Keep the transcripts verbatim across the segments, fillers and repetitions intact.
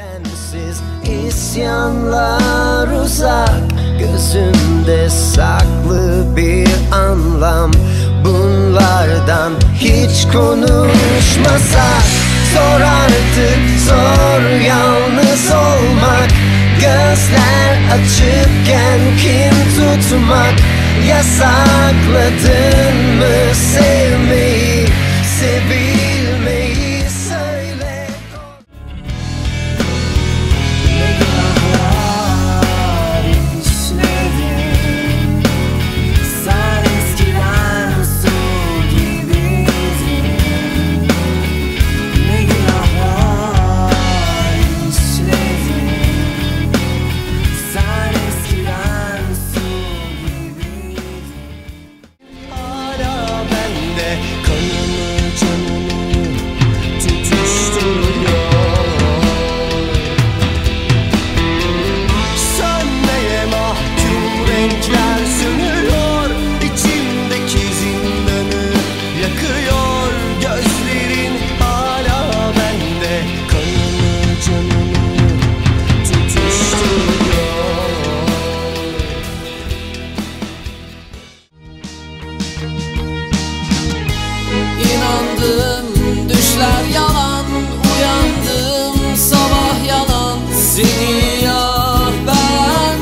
Densiz isyanlar uzak, gözümde saklı bir anlam. Bunlardan hiç konuşmasak, zor artık, zor yalnız olmak. Gözler açıkken kim tutmak, yasakladın mı sevmeyi, sevilmeyi? Düşler yalan, uyandım sabah yalan. Seni ya ben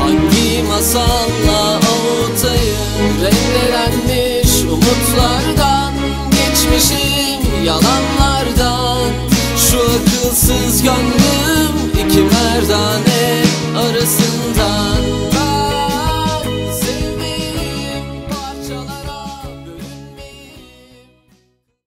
hangi masalla avutayım? Rendelenmiş umutlardan, geçmişim yalanlardan, şu akılsız gönlüm.